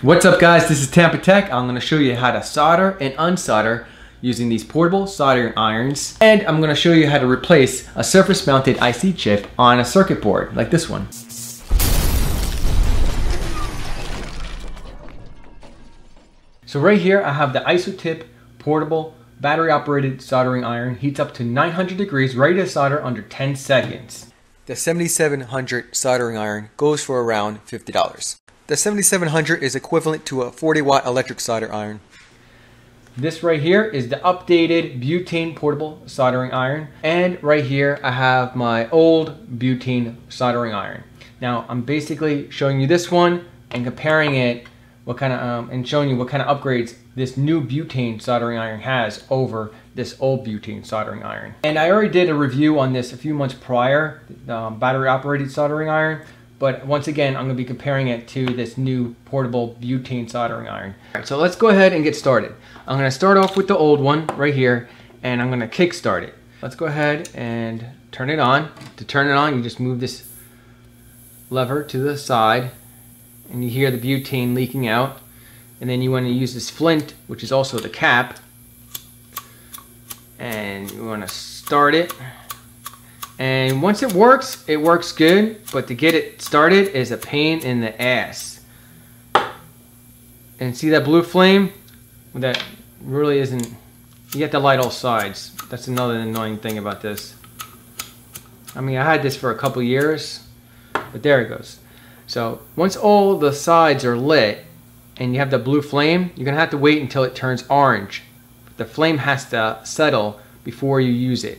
What's up guys, this is Tampa Tech. I'm gonna show you how to solder and unsolder using these portable soldering irons. And I'm gonna show you how to replace a surface mounted IC chip on a circuit board like this one. So right here I have the ISO-TIP portable battery operated soldering iron. Heats up to 900 degrees, ready to solder under 10 seconds. The 7700 soldering iron goes for around $50. The 7700 is equivalent to a 40-watt electric solder iron. This right here is the updated butane portable soldering iron. And right here, I have my old butane soldering iron. Now, I'm basically showing you this one and comparing it and showing you what kind of upgrades this new butane soldering iron has over this old butane soldering iron. And I already did a review on this a few months prior, battery operated soldering iron. But once again, I'm gonna be comparing it to this new portable butane soldering iron. All right, so let's go ahead and get started. I'm gonna start off with the old one right here, and I'm gonna kickstart it. Let's go ahead and turn it on. To turn it on, you just move this lever to the side, and you hear the butane leaking out. And then you wanna use this flint, which is also the cap, and you wanna start it. And once it works good, but to get it started is a pain in the ass. And see that blue flame? That really isn't, you have to light all sides. That's another annoying thing about this. I mean, I had this for a couple years, but there it goes. So once all the sides are lit and you have the blue flame, you're gonna have to wait until it turns orange. The flame has to settle before you use it.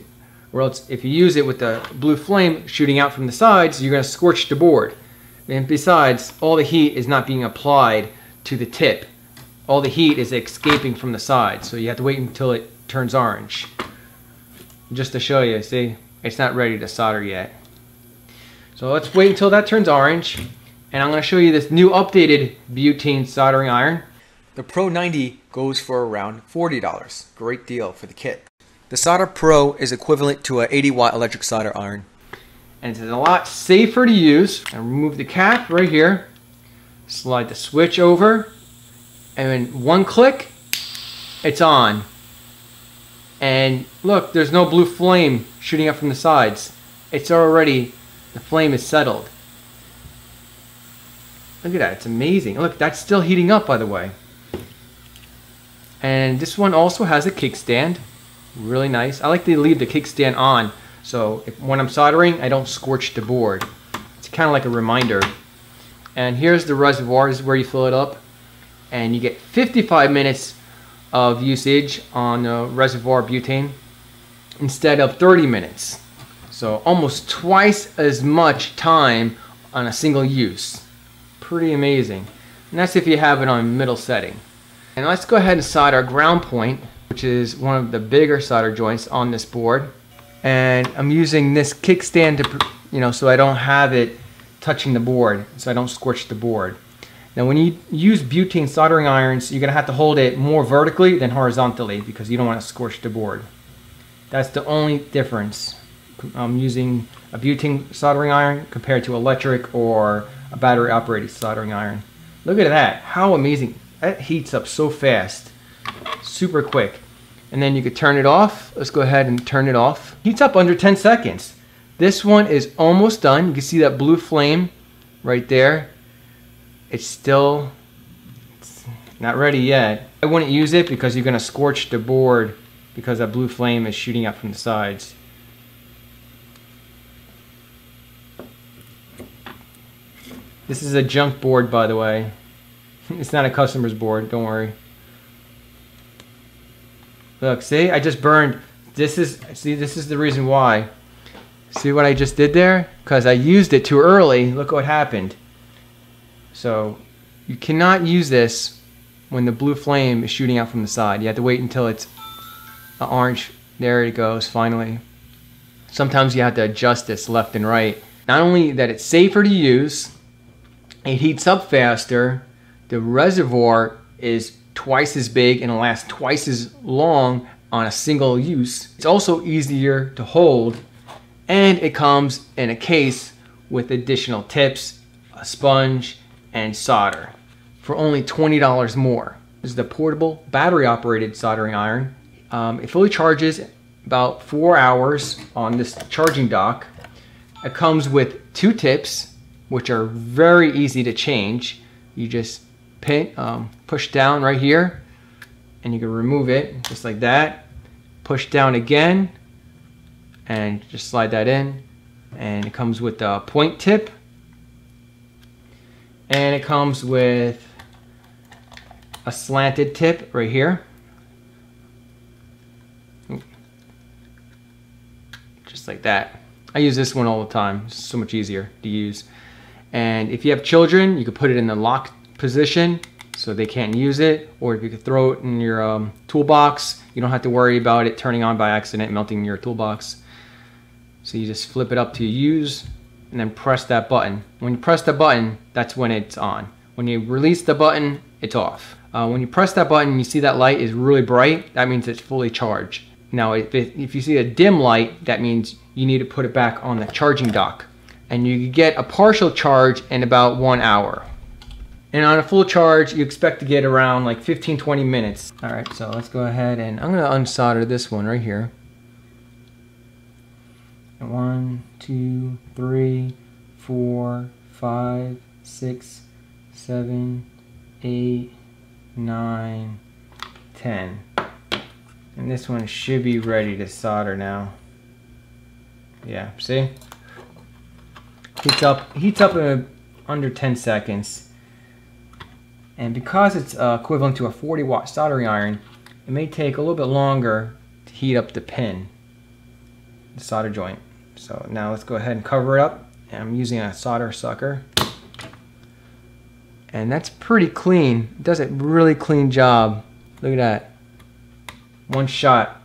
Or else if you use it with the blue flame shooting out from the sides, you're gonna scorch the board. And besides, all the heat is not being applied to the tip. All the heat is escaping from the sides, so you have to wait until it turns orange. Just to show you, see, it's not ready to solder yet. So let's wait until that turns orange, and I'm gonna show you this new updated butane soldering iron. The Pro 90 goes for around $40, great deal for the kit. The Solderpro is equivalent to an 80-watt electric solder iron. And it's a lot safer to use. I remove the cap right here, slide the switch over, and then one click, it's on. And look, there's no blue flame shooting up from the sides. It's already, the flame is settled. Look at that, it's amazing. Look, that's still heating up, by the way. And this one also has a kickstand. Really nice. I like to leave the kickstand on so when I'm soldering I don't scorch the board. It's kind of like a reminder. And here's the reservoir, is where you fill it up, and you get 55 minutes of usage on the reservoir butane instead of 30 minutes. So almost twice as much time on a single use. Pretty amazing. And that's if you have it on middle setting. And let's go ahead and solder our ground point, which is one of the bigger solder joints on this board. And I'm using this kickstand to, so I don't have it touching the board, so I don't scorch the board. Now when you use butane soldering irons, you're gonna have to hold it more vertically than horizontally because you don't wanna scorch the board. That's the only difference. I'm using a butane soldering iron compared to electric or a battery operated soldering iron. Look at that, how amazing. That heats up so fast. Super quick. And then you could turn it off. Let's go ahead and turn it off. Heats up under 10 seconds. This one is almost done. You can see that blue flame right there. It's still not ready yet. I wouldn't use it because you're gonna scorch the board because that blue flame is shooting up from the sides. This is a junk board, by the way. It's not a customer's board, don't worry. Look, see, I just burned. This is the reason why. See what I just did there? Because I used it too early. Look what happened. So you cannot use this when the blue flame is shooting out from the side. You have to wait until it's orange. There it goes, finally. Sometimes you have to adjust this left and right. Not only that it's safer to use, it heats up faster, the reservoir is twice as big and last twice as long on a single use. It's also easier to hold, and it comes in a case with additional tips, a sponge, and solder. for only $20 more. This is the portable battery-operated soldering iron. It fully charges about 4 hours on this charging dock. It comes with 2 tips, which are very easy to change. You just push down right here, and you can remove it just like that. Push down again, and just slide that in. And it comes with a point tip. And it comes with a slanted tip right here. Just like that. I use this one all the time. It's so much easier to use. And if you have children, you could put it in the locked position so they can't use it. Or if you could throw it in your toolbox, you don't have to worry about it turning on by accident, melting your toolbox. So you just flip it up to use and then press that button. When you press the button, that's when it's on. When you release the button, it's off. When you press that button, you see that light is really bright. That means it's fully charged. Now, if you see a dim light, that means you need to put it back on the charging dock. And you get a partial charge in about 1 hour. And on a full charge, you expect to get around like 15, 20 minutes. All right, so let's go ahead and I'm gonna unsolder this one right here. 1, 2, 3, 4, 5, 6, 7, 8, 9, 10. And this one should be ready to solder now. Yeah, see? Heats up in under 10 seconds. And because it's equivalent to a 40-watt soldering iron, it may take a little bit longer to heat up the pin, the solder joint. So now let's go ahead and cover it up. And I'm using a solder sucker. And that's pretty clean. It does a really clean job. Look at that. 1 shot.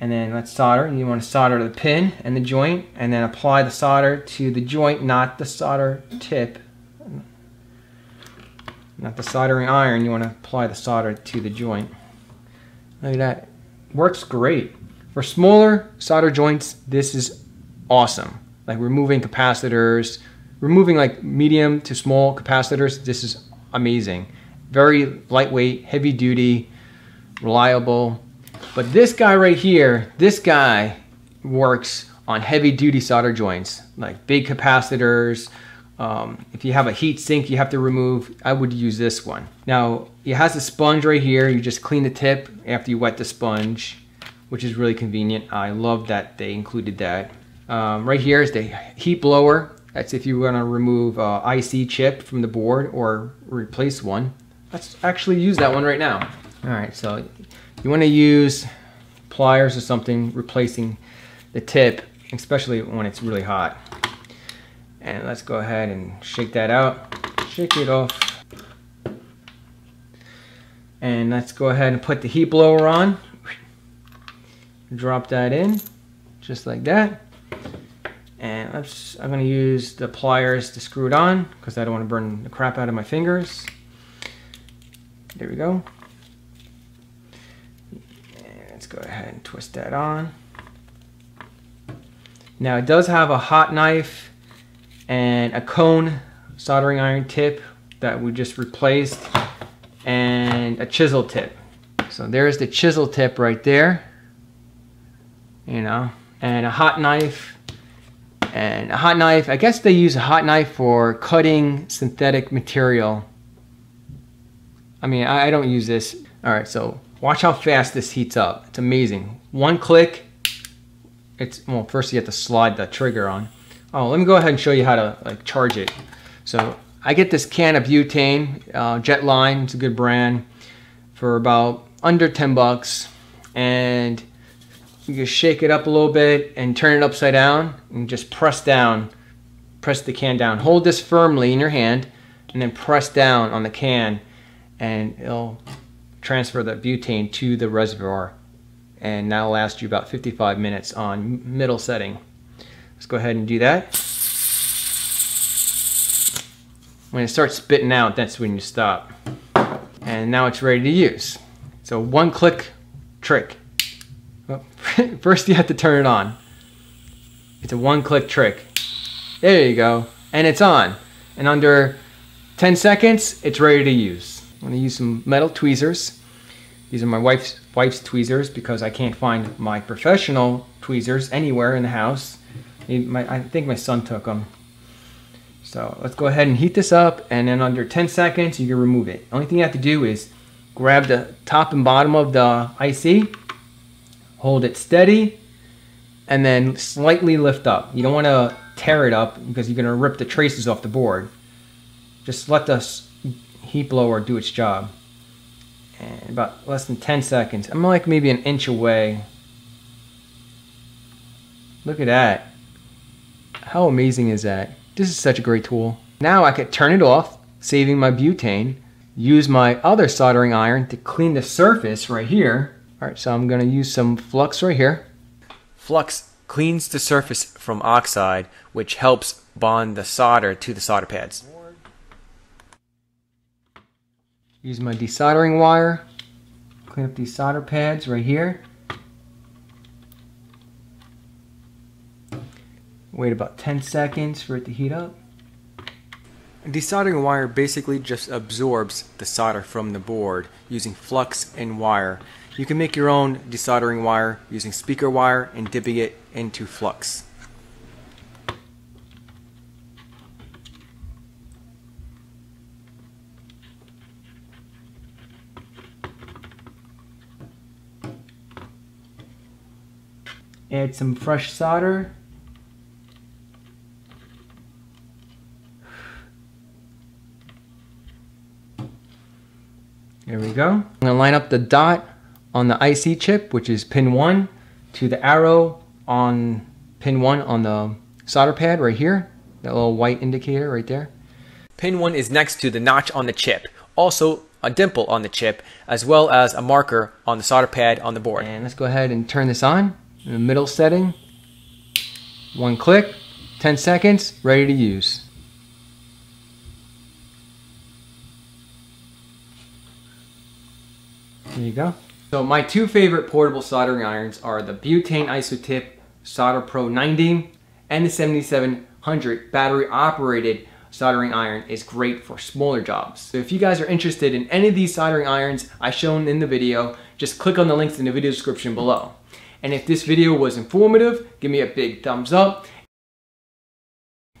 And then let's solder. You want to solder the pin and the joint and then apply the solder to the joint, not the solder tip. Not the soldering iron. You want to apply the solder to the joint. Look at that. Works great. For smaller solder joints, this is awesome. Like removing capacitors, removing like medium to small capacitors, this is amazing. Very lightweight, heavy duty, reliable. But this guy right here, this guy works on heavy duty solder joints, like big capacitors. If you have a heat sink you have to remove, I would use this one. Now, it has a sponge right here. You just clean the tip after you wet the sponge, which is really convenient. I love that they included that. Right here is the heat blower. That's if you want to remove IC chip from the board or replace one. Let's actually use that one right now. All right, so you want to use pliers or something replacing the tip, especially when it's really hot. And let's go ahead and shake that out. Shake it off. And let's go ahead and put the heat blower on. Drop that in, just like that. And I'm gonna use the pliers to screw it on because I don't want to burn the crap out of my fingers. There we go. And let's go ahead and twist that on. Now it does have a hot knife and a cone soldering iron tip that we just replaced and a chisel tip. So there's the chisel tip right there. You know, and a hot knife. And a hot knife, I guess they use a hot knife for cutting synthetic material. I mean, I don't use this. All right, so watch how fast this heats up. It's amazing. 1 click, it's, well, first you have to slide the trigger on. Oh, let me go ahead and show you how to like charge it. So I get this can of butane, Jetline, it's a good brand, for about under 10 bucks. And you just shake it up a little bit and turn it upside down and just press down, press the can down. Hold this firmly in your hand and then press down on the can and it'll transfer the butane to the reservoir. And that'll last you about 55 minutes on middle setting. Let's go ahead and do that. When it starts spitting out, that's when you stop. And now it's ready to use. So 1 click trick. First you have to turn it on. It's a 1 click trick. There you go. And it's on. And under 10 seconds, it's ready to use. I'm gonna use some metal tweezers. These are my wife's tweezers because I can't find my professional tweezers anywhere in the house. I think my son took them. So let's go ahead and heat this up, and then under 10 seconds, you can remove it. Only thing you have to do is grab the top and bottom of the IC, hold it steady, and then slightly lift up. You don't wanna tear it up because you're gonna rip the traces off the board. Just let the heat blower do its job. And about less than 10 seconds. I'm like maybe an inch away. Look at that. How amazing is that? This is such a great tool. Now I could turn it off, saving my butane, use my other soldering iron to clean the surface right here. All right, so I'm gonna use some flux right here. Flux cleans the surface from oxide, which helps bond the solder to the solder pads. Use my desoldering wire, clean up these solder pads right here. Wait about 10 seconds for it to heat up. Desoldering wire basically just absorbs the solder from the board using flux and wire. You can make your own desoldering wire using speaker wire and dipping it into flux. Add some fresh solder. There we go. I'm gonna line up the dot on the IC chip, which is pin 1, to the arrow on pin 1 on the solder pad right here. That little white indicator right there. Pin 1 is next to the notch on the chip. Also a dimple on the chip, as well as a marker on the solder pad on the board. And let's go ahead and turn this on. In the middle setting, one click, 10 seconds, ready to use. There you go. So my two favorite portable soldering irons are the butane ISO-TIP Solderpro 90 and the 7700 battery operated soldering iron is great for smaller jobs. So if you guys are interested in any of these soldering irons I've shown in the video, just click on the links in the video description below. And if this video was informative, give me a big thumbs up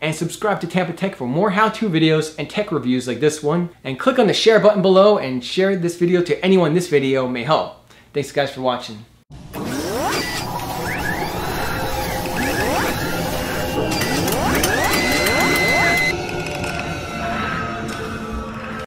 and subscribe to Tampa Tech for more how-to videos and tech reviews like this one. And click on the share button below and share this video to anyone this video may help. Thanks guys for watching.